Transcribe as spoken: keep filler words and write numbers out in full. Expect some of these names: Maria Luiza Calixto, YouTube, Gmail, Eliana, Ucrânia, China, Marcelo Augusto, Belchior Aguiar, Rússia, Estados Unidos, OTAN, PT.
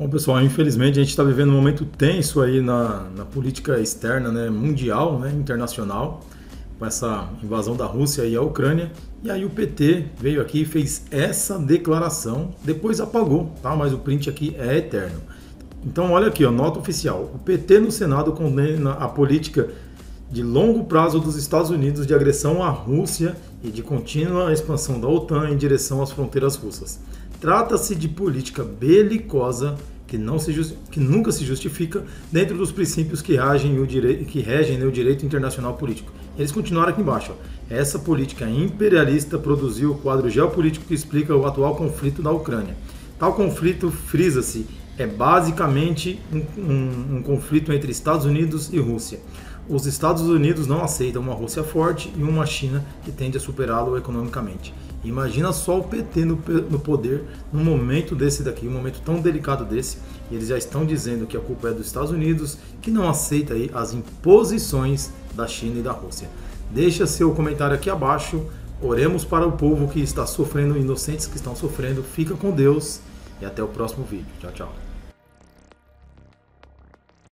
Bom, pessoal, infelizmente a gente está vivendo um momento tenso aí na, na política externa, né, mundial, né, internacional, com essa invasão da Rússia e a Ucrânia. E aí o P T veio aqui e fez essa declaração, depois apagou, tá? Mas o print aqui é eterno. Então olha aqui, ó, nota oficial. O P T no Senado condena a política de longo prazo dos Estados Unidos de agressão à Rússia e de contínua expansão da OTAN em direção às fronteiras russas. Trata-se de política belicosa que, não se just... que nunca se justifica dentro dos princípios que, agem o dire... que regem né, o direito internacional político. Eles continuaram aqui embaixo. Ó. Essa política imperialista produziu o quadro geopolítico que explica o atual conflito da Ucrânia. Tal conflito, frisa-se, é basicamente um, um, um conflito entre Estados Unidos e Rússia. Os Estados Unidos não aceitam uma Rússia forte e uma China que tende a superá-lo economicamente. Imagina só o P T no, no poder num momento desse daqui, um momento tão delicado desse. E eles já estão dizendo que a culpa é dos Estados Unidos, que não aceita aí as imposições da China e da Rússia. Deixa seu comentário aqui abaixo, oremos para o povo que está sofrendo, inocentes que estão sofrendo. Fica com Deus e até o próximo vídeo. Tchau, tchau.